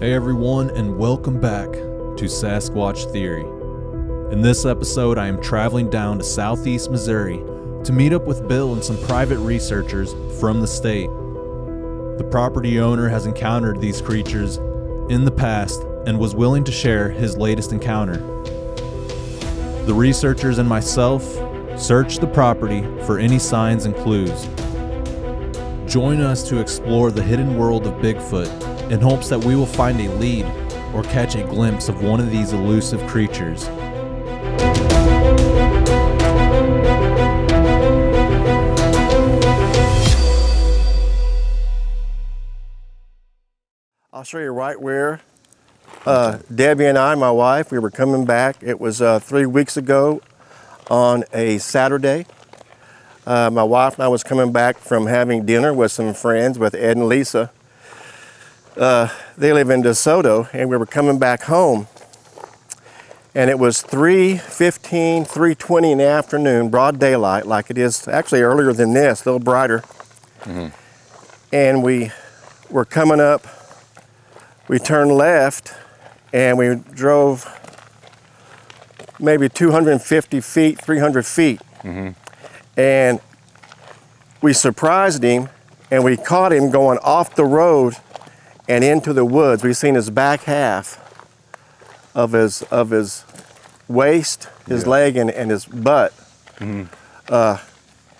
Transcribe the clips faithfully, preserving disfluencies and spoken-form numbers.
Hey everyone, and welcome back to Sasquatch Theory. In this episode, I am traveling down to Southeast Missouri to meet up with Bill and some private researchers from the state. The property owner has encountered these creatures in the past and was willing to share his latest encounter. The researchers and myself searched the property for any signs and clues. Join us to explore the hidden world of Bigfoot in hopes that we will find a lead or catch a glimpse of one of these elusive creatures. I'll show you right where uh, Debbie and I, my wife, we were coming back. It was uh, three weeks ago on a Saturday. Uh, my wife and I was coming back from having dinner with some friends, with Ed and Lisa. Uh, they live in DeSoto, and we were coming back home, and it was three fifteen, three twenty in the afternoon, broad daylight, like it is actually earlier than this, a little brighter. Mm-hmm. And we were coming up, we turned left, and we drove maybe two hundred fifty feet, three hundred feet. Mm-hmm. And we surprised him, and we caught him going off the road and into the woods. We've seen his back half of his of his waist, his yeah. leg, and, and his butt, mm-hmm. uh,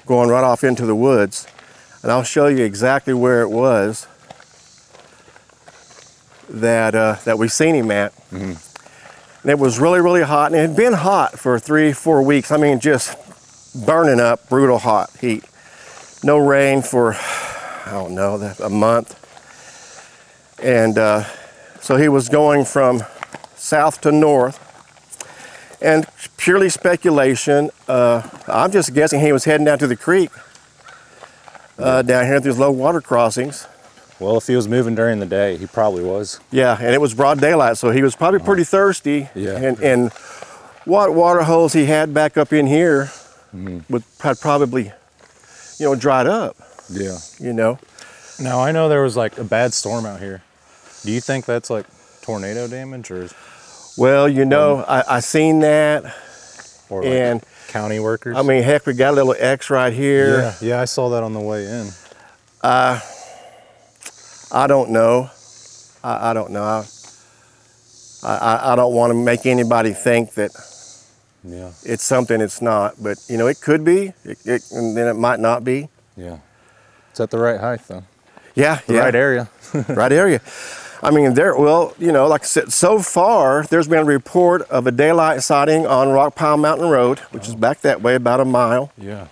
going right off into the woods. And I'll show you exactly where it was that uh, that we seen him at. Mm-hmm. And it was really, really hot, and it had been hot for three, four weeks. I mean, just burning up, brutal hot heat. No rain for, I don't know, a month. And uh, so he was going from south to north, and purely speculation, uh, I'm just guessing he was heading down to the creek, uh, down here at these low water crossings. Well, if he was moving during the day, he probably was. Yeah, and it was broad daylight, so he was probably pretty thirsty. Yeah. And, and what water holes he had back up in here mm-hmm. would had probably, you know, dried up. Yeah. You know. Now, I know there was like a bad storm out here. Do you think that's like tornado damage or? Is well, you know, um, I, I seen that. Or like and county workers. I mean, heck, we got a little X right here. Yeah, yeah, I saw that on the way in. Uh, I don't know. I, I don't know. I, I, I don't want to make anybody think that yeah. it's something it's not. But, you know, it could be, it, it, and then it might not be. Yeah. It's at the right height, though. Yeah, the yeah. right area. Right area. I mean, there, well, you know, like I said, so far, there's been a report of a daylight sighting on Rock Pile Mountain Road, which oh. is back that way about a mile. Yeah.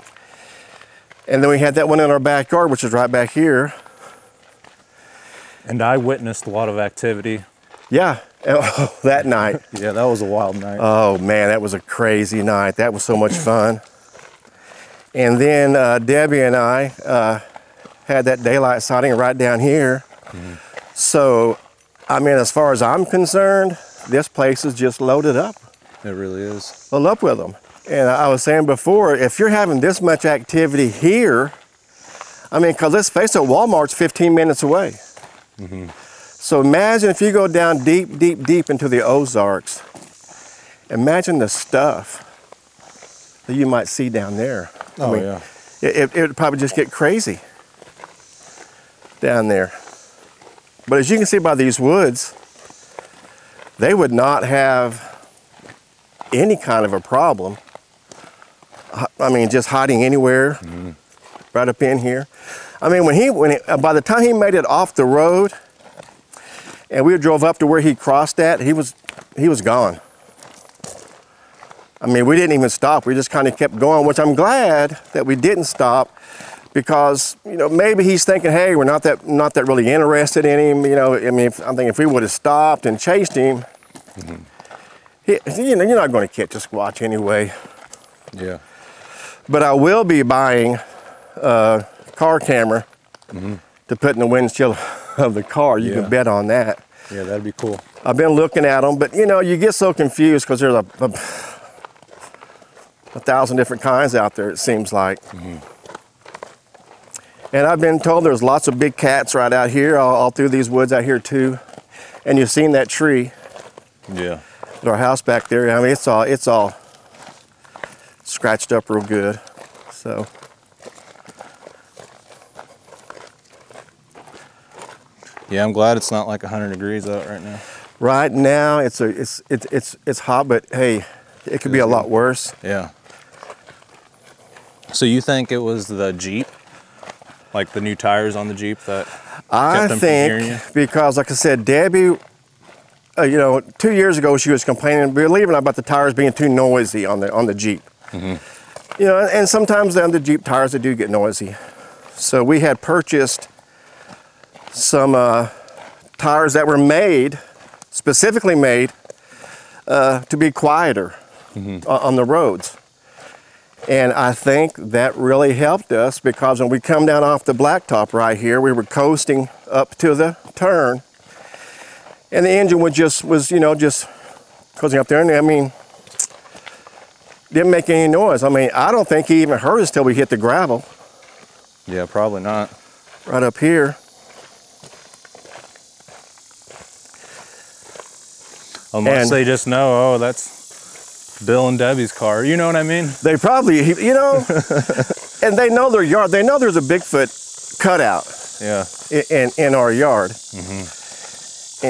And then we had that one in our backyard, which is right back here. And I witnessed a lot of activity. Yeah, oh, that night. Yeah, that was a wild night. Oh, man, that was a crazy night. That was so much fun. And then uh, Debbie and I uh, had that daylight sighting right down here. Mm-hmm. So, I mean, as far as I'm concerned, this place is just loaded up. It really is. Well, up with them. And I was saying before, if you're having this much activity here, I mean, because let's face it, Walmart's fifteen minutes away. Mm-hmm. So imagine if you go down deep, deep, deep into the Ozarks. Imagine the stuff that you might see down there. Oh, I mean, yeah. It, it would probably just get crazy down there. But as you can see by these woods, they would not have any kind of a problem. I mean, just hiding anywhere, mm-hmm. right up in here. I mean, when he, when he, by the time he made it off the road, and we drove up to where he crossed at, he was, he was gone. I mean, we didn't even stop. We just kind of kept going, which I'm glad that we didn't stop. Because, you know, maybe he's thinking, hey, we're not that not that really interested in him. You know, I mean, if, I think if we would have stopped and chased him, mm-hmm. he, you know, you're not going to catch a Sasquatch anyway. Yeah. But I will be buying a car camera mm-hmm. to put in the windshield of the car. You yeah. can bet on that. Yeah, that'd be cool. I've been looking at them, but, you know, you get so confused because there's a, a, a thousand different kinds out there, it seems like. Mm-hmm. And I've been told there's lots of big cats right out here, all, all through these woods out here too. And you've seen that tree. Yeah. At our house back there. I mean, it's all, it's all scratched up real good. So. Yeah, I'm glad it's not like one hundred degrees out right now. Right now, it's a, it's, it's, it's, it's hot, but hey, it could be a lot worse. Yeah. So you think it was the Jeep? Like the new tires on the Jeep that I kept them think from hearing you? Because like I said, Debbie, uh, you know, two years ago she was complaining, believe it, about the tires being too noisy on the on the Jeep. Mm-hmm. You know, and sometimes on the Jeep tires they do get noisy. So we had purchased some uh, tires that were made, specifically made, uh, to be quieter mm-hmm. on the roads. And I think that really helped us, because when we come down off the blacktop right here, we were coasting up to the turn, and the engine was just, was, you know, just coasting up there. And I mean, didn't make any noise. I mean, I don't think he even heard us till we hit the gravel. Yeah, probably not. Right up here. Unless and they just know, oh, that's Bill and Debbie's car, you know what I mean? They probably, you know, and they know their yard. They know there's a Bigfoot cutout yeah. in, in our yard. Mm-hmm.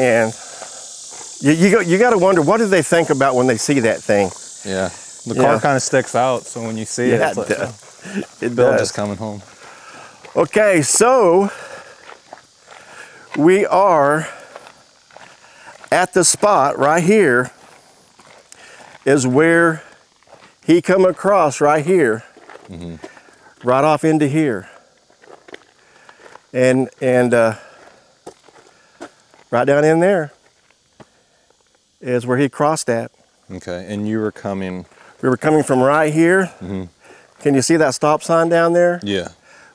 And you, you, go, you gotta wonder, what do they think about when they see that thing? Yeah, the car yeah. kind of sticks out, so when you see yeah, it, it's like, oh, it Bill does. Just coming home. Okay, so we are at the spot right here is where he come across right here, mm-hmm. right off into here. And, and uh, right down in there is where he crossed at. Okay, and you were coming? We were coming from right here. Mm-hmm. Can you see that stop sign down there? Yeah.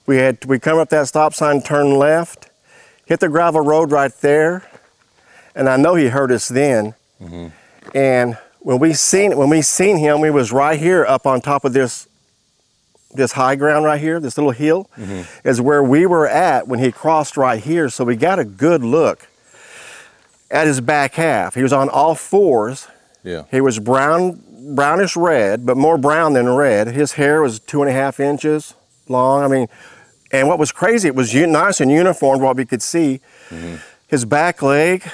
We had, we come up that stop sign, turn left, hit the gravel road right there. And I know he heard us then. Mm-hmm. And when we seen when we seen him, we was right here up on top of this this high ground right here, this little hill, mm-hmm. is where we were at when he crossed right here. So we got a good look at his back half. He was on all fours. Yeah. He was brown, brownish red, but more brown than red. His hair was two and a half inches long. I mean, and what was crazy, it was nice and uniform what we could see. Mm-hmm. His back leg,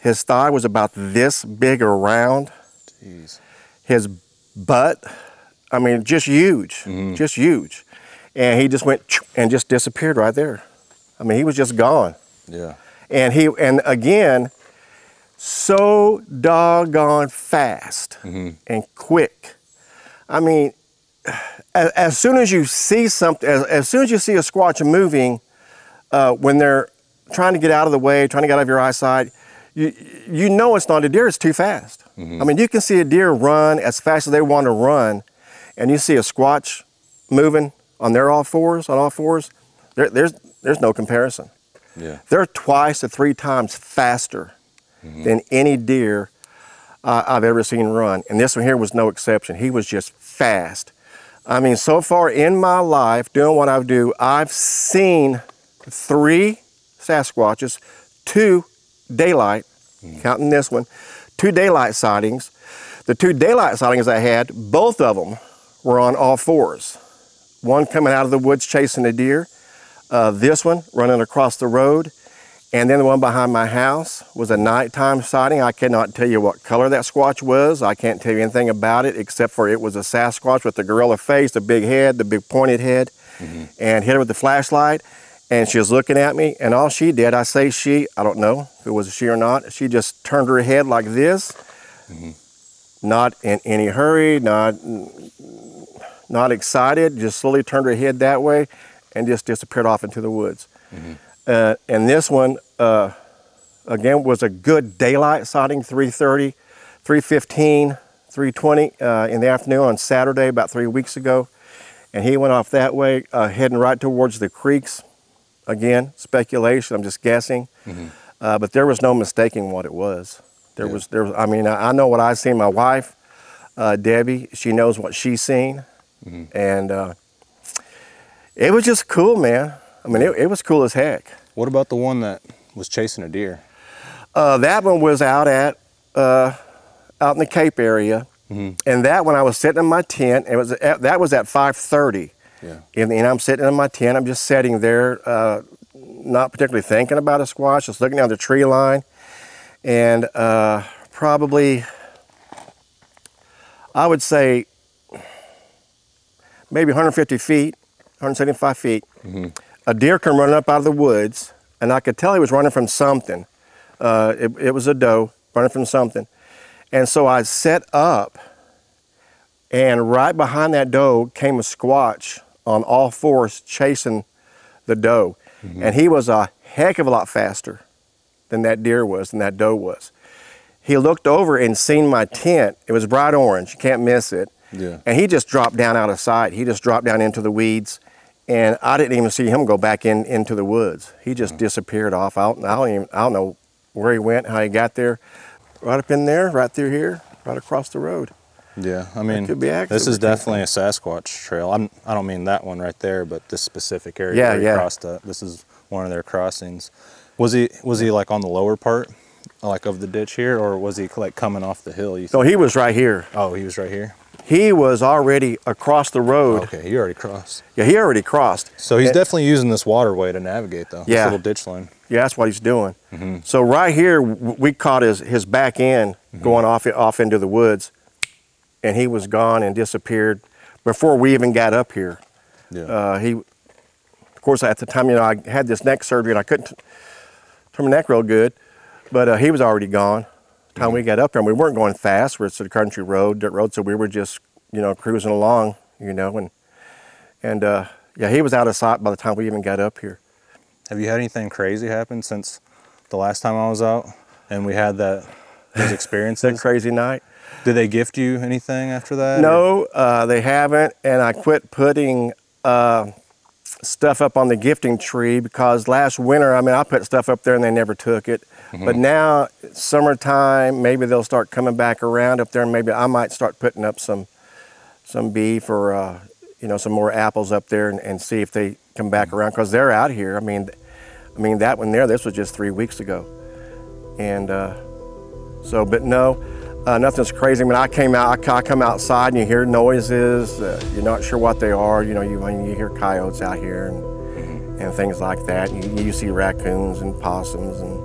his thigh was about this big around. Jeez. His butt, I mean, just huge, mm-hmm. just huge. And he just went and just disappeared right there. I mean, he was just gone. Yeah. And he, and again, so doggone fast mm-hmm. and quick. I mean, as, as soon as you see something, as, as soon as you see a Sasquatch moving, uh, when they're trying to get out of the way, trying to get out of your eyesight, You, you know it's not a deer, it's too fast. Mm-hmm. I mean, you can see a deer run as fast as they want to run, and you see a Sasquatch moving on their all fours, on all fours, there, there's, there's no comparison. Yeah. They're twice to three times faster mm-hmm. than any deer uh, I've ever seen run. And this one here was no exception. He was just fast. I mean, so far in my life, doing what I do, I've seen three Sasquatches, two daylight, mm-hmm. counting this one, two daylight sightings. The two daylight sightings I had, both of them were on all fours. One coming out of the woods chasing a deer, uh, this one running across the road, and then the one behind my house was a nighttime sighting. I cannot tell you what color that Sasquatch was. I can't tell you anything about it except for it was a Sasquatch with the gorilla face, the big head, the big pointed head, mm-hmm. and hit it with the flashlight. And she was looking at me, and all she did, I say she, I don't know if it was she or not, she just turned her head like this, mm-hmm. not in any hurry, not, not excited, just slowly turned her head that way and just disappeared off into the woods. Mm-hmm. uh, and this one, uh, again, was a good daylight sighting, three thirty, three fifteen, three twenty uh, in the afternoon on Saturday, about three weeks ago. And he went off that way, uh, heading right towards the creeks. Again, speculation, I'm just guessing, mm-hmm. uh, but there was no mistaking what it was. There yeah. was, there was, I mean, I, I know what I've seen. My wife, uh, Debbie, she knows what she's seen, mm-hmm. and uh, it was just cool, man. I mean, it, it was cool as heck. What about the one that was chasing a deer? Uh, that one was out at, uh, out in the Cape area. Mm-hmm. And that one I was sitting in my tent, and it was at, that was at five thirty. Yeah. And, and I'm sitting in my tent, I'm just sitting there, uh, not particularly thinking about a squash, just looking down the tree line. And uh, probably, I would say, maybe one hundred fifty feet, one hundred seventy-five feet, mm-hmm. a deer come running up out of the woods, and I could tell he was running from something. Uh, it, it was a doe running from something. And so I set up, and right behind that doe came a squatch on all fours chasing the doe. Mm-hmm. And he was a heck of a lot faster than that deer was, than that doe was. He looked over and seen my tent. It was bright orange, you can't miss it. Yeah. And he just dropped down out of sight. He just dropped down into the weeds, and I didn't even see him go back in into the woods. He just mm-hmm. disappeared off. I don't, I, don't even, I don't know where he went, how he got there. Right up in there, right through here, right across the road. Yeah, I mean, could be this is definitely a Sasquatch trail. I'm, I don't mean that one right there, but this specific area yeah, where he yeah. crossed up. This is one of their crossings. Was he was he like on the lower part, like of the ditch here, or was he like coming off the hill? No, so he was right here. Oh, he was right here? He was already across the road. Okay, he already crossed. Yeah, he already crossed. So he's it, definitely using this waterway to navigate, though, yeah. this little ditch line. Yeah, that's what he's doing. Mm-hmm. So right here, we caught his, his back end mm-hmm. going off, off into the woods, and he was gone and disappeared before we even got up here. Yeah. Uh, he, of course, at the time, you know, I had this neck surgery, and I couldn't turn my neck real good, but uh, he was already gone. Time we got up there, and we weren't going fast. We're at the country road, dirt road, so we were just, you know, cruising along, you know, and and uh, yeah, he was out of sight by the time we even got up here. Have you had anything crazy happen since the last time I was out and we had that those experiences? That crazy night. Did they gift you anything after that? No, uh, they haven't, and I quit putting uh, stuff up on the gifting tree because last winter, I mean, I put stuff up there and they never took it. Mm-hmm. But now, summertime, maybe they'll start coming back around up there, and maybe I might start putting up some some beef or, uh, you know, some more apples up there and, and see if they come back mm-hmm. around, because they're out here. I mean, I mean, that one there, this was just three weeks ago. And uh, so, but no, uh, nothing's crazy. I mean, I came out, I come outside and you hear noises, uh, you're not sure what they are, you know, you, you hear coyotes out here and, mm-hmm. and things like that. You, you see raccoons and possums and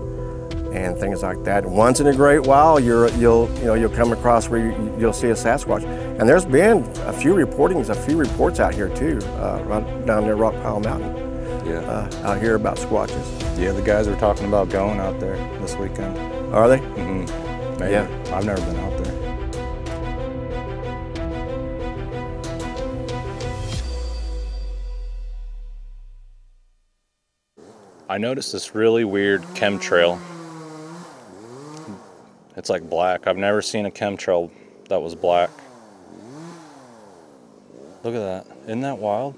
and things like that. Once in a great while, you're, you'll you know you'll come across where you, you'll see a Sasquatch. And there's been a few reportings, a few reports out here too, uh, right down near Rockpile Mountain. Yeah, uh, out here about squatches. Yeah, the guys were talking about going out there this weekend. Are they? Mm-hmm. Maybe. Yeah, I've never been out there. I noticed this really weird chemtrail. It's like black. I've never seen a chemtrail that was black. Look at that. Isn't that wild?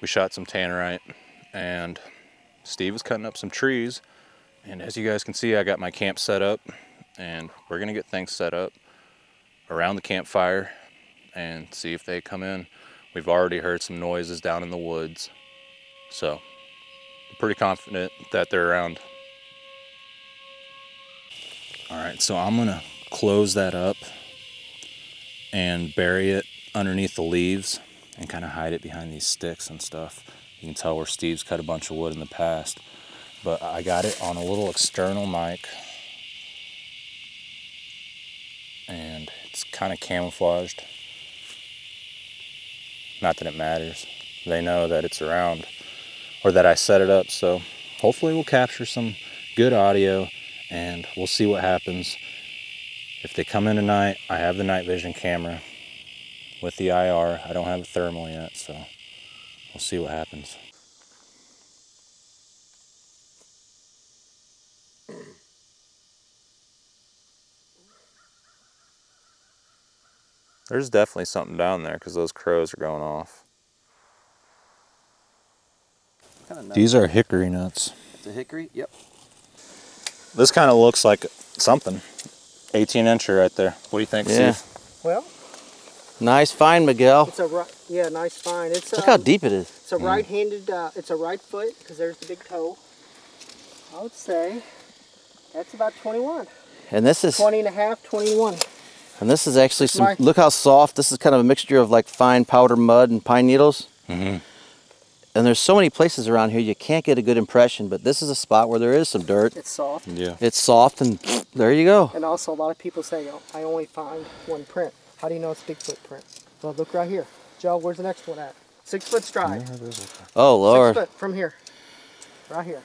We shot some Tannerite, and Steve was cutting up some trees, and as you guys can see, I got my camp set up, and we're gonna get things set up around the campfire and see if they come in. We've already heard some noises down in the woods, so I'm pretty confident that they're around. All right, so I'm gonna close that up and bury it underneath the leaves and kind of hide it behind these sticks and stuff. You can tell where Steve's cut a bunch of wood in the past, but I got it on a little external mic, and it's kind of camouflaged. Not that it matters. They know that it's around or that I set it up. So hopefully we'll capture some good audio and we'll see what happens. If they come in tonight, I have the night vision camera with the I R. I don't have a thermal yet, so we'll see what happens. There's definitely something down there because those crows are going off. These are hickory nuts. It's a hickory? Yep. This kind of looks like something. eighteen incher right there. What do you think, yeah. Steve? Well, nice find, Miguel. It's a yeah, nice find. It's Look um, how deep it is. It's a mm. right-handed. Uh, it's a right foot because there's the big toe. I would say that's about twenty-one. And this is twenty and a half, twenty-one. And this is actually some, My, look how soft, this is kind of a mixture of like fine powder mud and pine needles. Mm-hmm. And there's so many places around here you can't get a good impression, but this is a spot where there is some dirt. It's soft. Yeah. It's soft and there you go. And also a lot of people say, oh, I only find one print. How do you know it's Bigfoot print? Well, look right here. Joe, where's the next one at? Six foot stride. Oh, Lord. Six foot from here. Right here.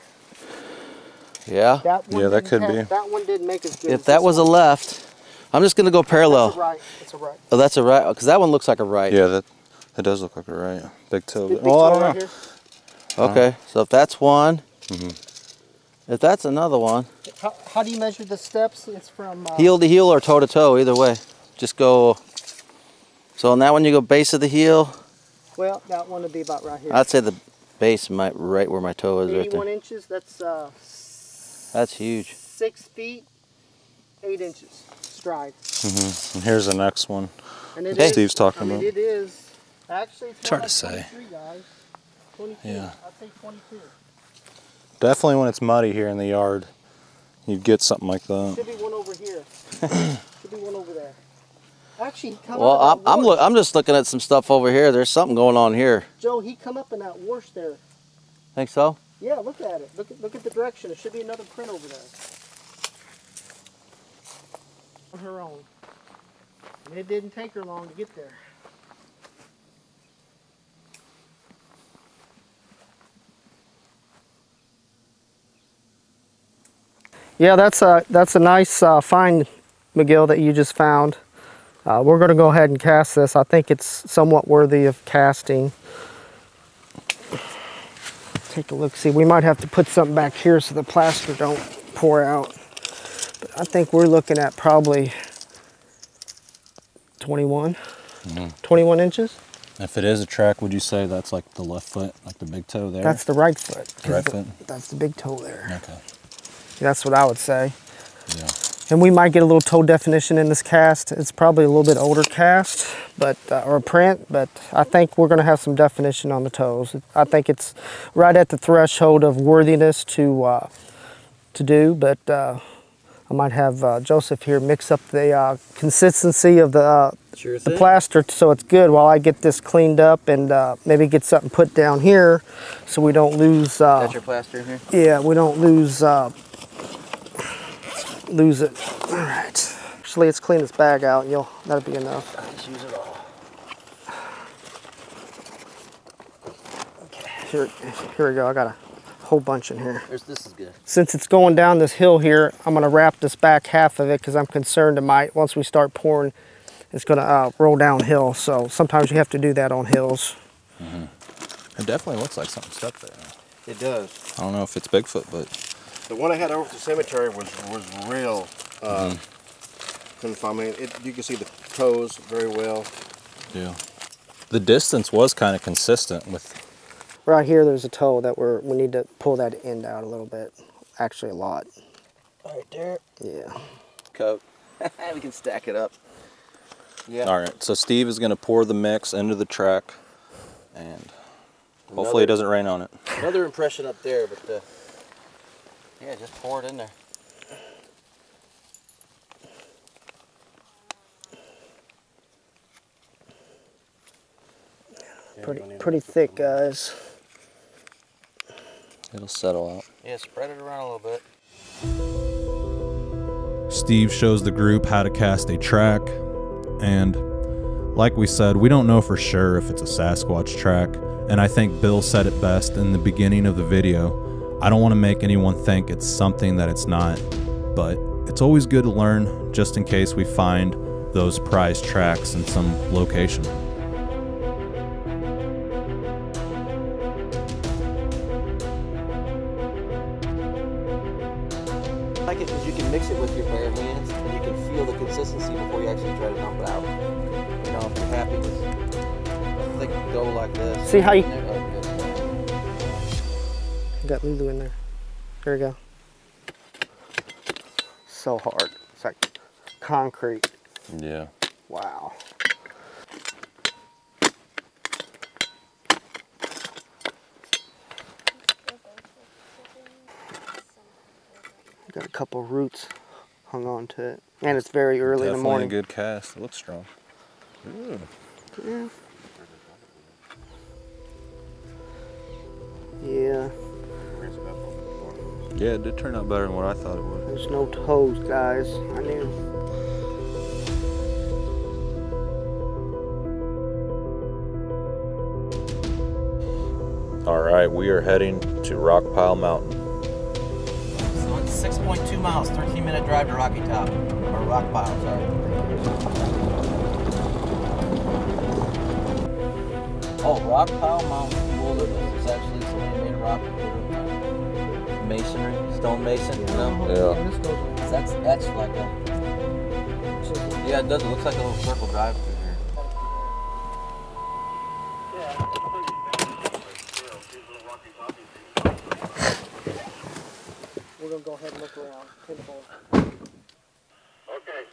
Yeah. That one yeah, that could have, be. That one didn't make as good If as that was one. a left. I'm just going to go parallel. That's a right. That's a right. Oh, that's a right. Because that one looks like a right. Yeah, that, that does look like a right. Big toe. Big, big oh, I don't right know. Here. Okay, uh, so if that's one, mm-hmm. if that's another one. How, how do you measure the steps? It's from... Uh, heel to heel or toe to toe, either way. Just go... So on that one, you go base of the heel. Well, that one would be about right here. I'd say the base might right where my toe is right there. eighty-one inches, that's... Uh, that's huge. Six feet, eight inches. Mm-hmm. And here's the next one and it Steve's is, talking and about. It is. Actually, it's, it's hard to say. Yeah. I'd say twenty-two. Definitely when it's muddy here in the yard, you'd get something like that. Should be one over here. Should be one over there. Actually, come well, up I'm, I'm, look, I'm just looking at some stuff over here. There's something going on here. Joe, he come up in that wash there. Think so? Yeah, look at it. Look at, look at the direction. There should be another print over there. Her own, and it didn't take her long to get there. Yeah, that's a that's a nice uh, find, Miguel, that you just found. Uh, we're going to go ahead and cast this. I think it's somewhat worthy of casting. Take a look, see, we might have to put something back here so the plaster don't pour out. I think we're looking at probably twenty-one, mm-hmm. twenty-one inches. If it is a track, would you say that's like the left foot, like the big toe there? That's the right foot. The right the, foot? That's the big toe there. Okay. That's what I would say. Yeah. And we might get a little toe definition in this cast. It's probably a little bit older cast, but uh, or print, but I think we're going to have some definition on the toes. I think it's right at the threshold of worthiness to, uh, to do, but... Uh, I might have uh, Joseph here mix up the uh, consistency of the, uh, sure the plaster so it's good while I get this cleaned up and uh, maybe get something put down here so we don't lose... Uh, That's your plaster in here? Yeah, we don't lose uh, lose it. All right. Actually, let's clean this bag out and you'll, that'll be enough. I'll just use it all. Okay. Here, here we go. I got to... whole bunch in here. There's, this is good. Since it's going down this hill here, I'm going to wrap this back half of it because I'm concerned it might, once we start pouring, it's going to uh, roll downhill. So sometimes you have to do that on hills. Mm-hmm. It definitely looks like something stuck there. It does. I don't know if it's Bigfoot, but... The one I had over at the cemetery was, was real. Uh, mm-hmm. I mean, it, you can see the toes very well. Yeah. The distance was kind of consistent with... Right here, there's a toe that we're, we need to pull that end out a little bit. Actually, a lot. Right there? Yeah. Coat. We can stack it up. Yeah. All right, so Steve is going to pour the mix into the track, and hopefully another, it doesn't rain on it. Another impression up there, but uh, yeah, just pour it in there. Yeah, pretty pretty thick, guys. It'll settle out. Yeah, spread it around a little bit. Steve shows the group how to cast a track, and Like we said, we don't know for sure if it's a Sasquatch track, and I think Bill said it best in the beginning of the video. I don't want to make anyone think it's something that it's not, but it's always good to learn just in case we find those prize tracks in some location. I like it because you can mix it with your bare hands and you can feel the consistency before you actually try to dump it out. You know, if you're happy with a thick dough like this. See how you... I got Lulu in there. There we go. So hard. It's like concrete. Yeah. Wow. Got a couple roots hung on to it. And it's very early Definitely in the morning. Definitely a good cast. It looks strong. Ooh. Yeah. Yeah. Yeah, it did turn out better than what I thought it would. There's no toes, guys. I knew. All right, we are heading to Rock Pile Mountain. So it's six point two miles, thirteen minute drive to Rocky Top, or Rock Pile, sorry. Oh, Rock Pile Mountain Wilderness is actually a man-made rock masonry, stonemason, you know? Yeah. That's etched like a. Yeah, it does. It looks like a little circle drive through here. We're gonna go ahead and look around. Okay.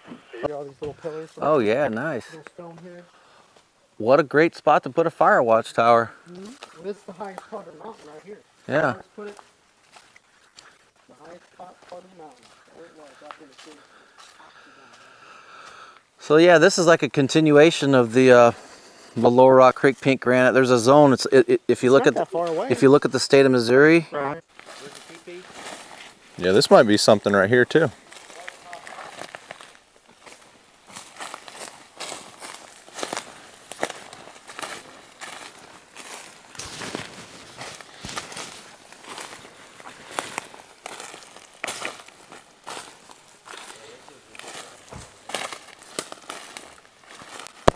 See all these little pillars. Oh yeah, nice. Stone here. What a great spot to put a fire watch tower. Mm-hmm. Well, this is the highest part of the mountain right here. Yeah. Let's put it. The highest part of the mountain. So yeah, this is like a continuation of the uh, the Low Rock Creek pink granite. There's a zone. It's it, it, if you it's look at the, if you look at the state of Missouri. Right. Yeah, this might be something right here too.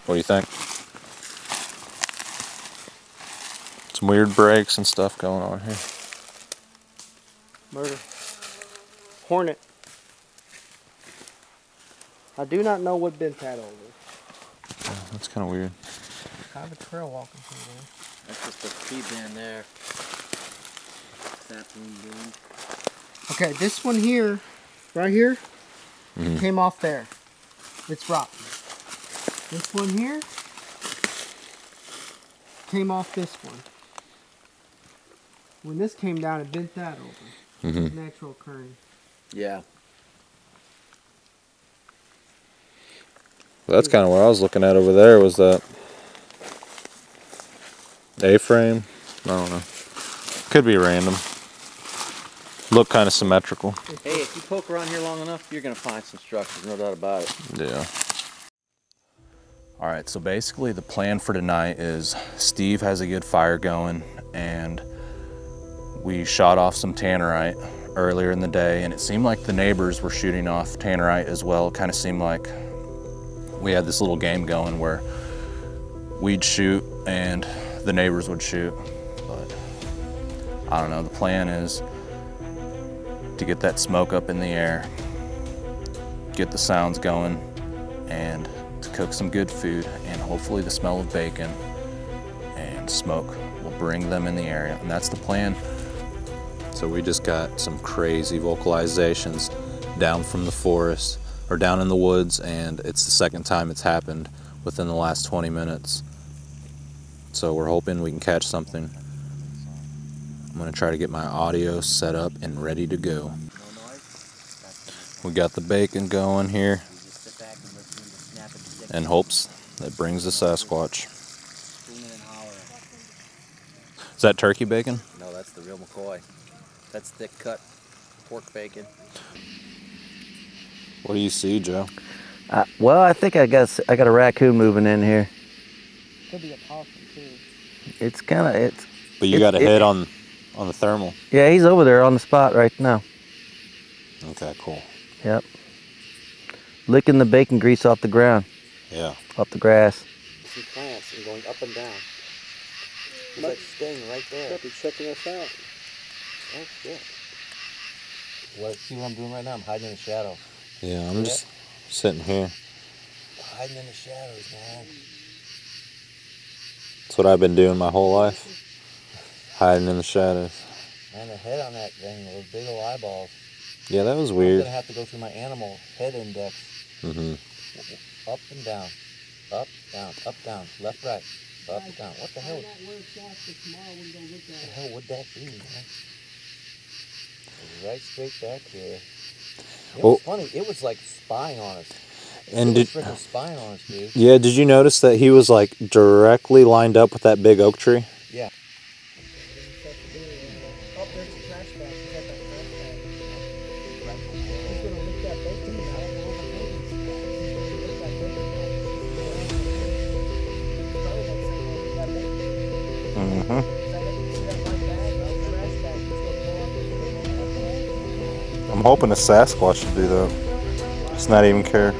What do you think? Some weird breaks and stuff going on here. Murder. Hornet. I do not know what bent that over. Oh, that's kind of weird. Kind of a trail walking through there. That's just a pea bin there. Sapling bin. Okay, this one here, right here, mm-hmm. came off there. It's rotten. This one here came off this one. When this came down, it bent that over. Mm-hmm. Natural current. Yeah. Well, that's kind of what I was looking at over there, was that A-frame? I don't know. Could be random. Look kind of symmetrical. Hey, if you poke around here long enough, you're going to find some structures, no doubt about it. Yeah. All right, so basically the plan for tonight is Steve has a good fire going, and we shot off some Tannerite earlier in the day, and it seemed like the neighbors were shooting off Tannerite as well. It kind of seemed like we had this little game going where we'd shoot and the neighbors would shoot. But I don't know, the plan is to get that smoke up in the air, get the sounds going, and to cook some good food, and hopefully the smell of bacon and smoke will bring them in the area, and that's the plan. So we just got some crazy vocalizations down from the forest, or down in the woods, and it's the second time it's happened within the last twenty minutes. So we're hoping we can catch something. I'm gonna try to get my audio set up and ready to go. We got the bacon going here in hopes that brings the Sasquatch. Is that turkey bacon? No, that's the real McCoy. That's thick cut pork bacon. What do you see, Joe? Uh, well, I think I got I got a raccoon moving in here. Could be a possum too. It's kind of it's. But you it, got a head it, on, on the thermal. Yeah, he's over there on the spot right now. Okay, cool. Yep. Licking the bacon grease off the ground. Yeah. Off the grass. You see plants and going up and down. He's like staying right there. He's checking us out. Oh shit. What, see what I'm doing right now? I'm hiding in the shadow. Yeah, I'm just sitting here. Hiding in the shadows, man. That's what I've been doing my whole life. Hiding in the shadows. Man, the head on that thing, those big old eyeballs. Yeah, that was weird. I'm going to have to go through my animal head index. Mm-hmm. Up and down. Up, down, up, down. Left, right. Up, down. What the hell? What the hell would that be, man? Right straight back here. It was oh. funny. It was like spying on us. And did, spying on us, dude. Yeah, did you notice that he was like directly lined up with that big oak tree? Yeah. I'm hoping a Sasquatch should do that. Just not even care.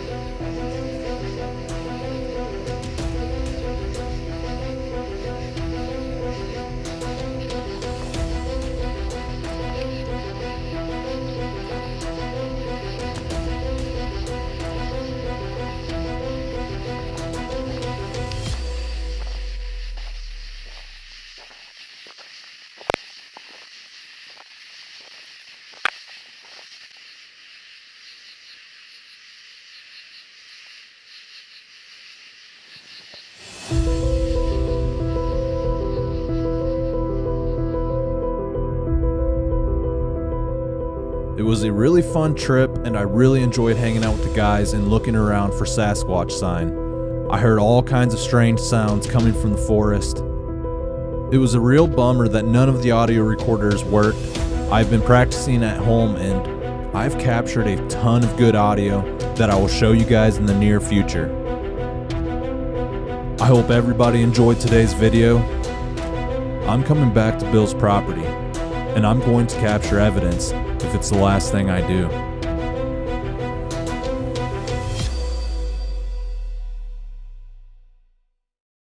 It was a really fun trip, and I really enjoyed hanging out with the guys and looking around for Sasquatch sign. I heard all kinds of strange sounds coming from the forest. It was a real bummer that none of the audio recorders worked. I've been practicing at home, and I've captured a ton of good audio that I will show you guys in the near future. I hope everybody enjoyed today's video. I'm coming back to Bill's property, and I'm going to capture evidence if it's the last thing I do.